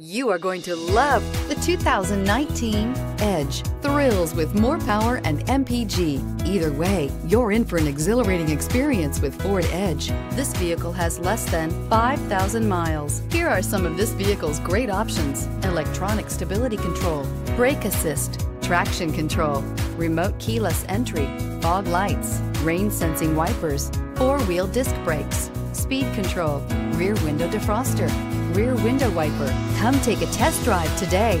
You are going to love the 2019 Edge. Thrills with more power and MPG. Either way, you're in for an exhilarating experience with Ford Edge. This vehicle has less than 5,000 miles. Here are some of this vehicle's great options: electronic stability control, brake assist, traction control, remote keyless entry, fog lights, rain sensing wipers, four-wheel disc brakes, speed control, rear window defroster, rear window wiper. Come take a test drive today.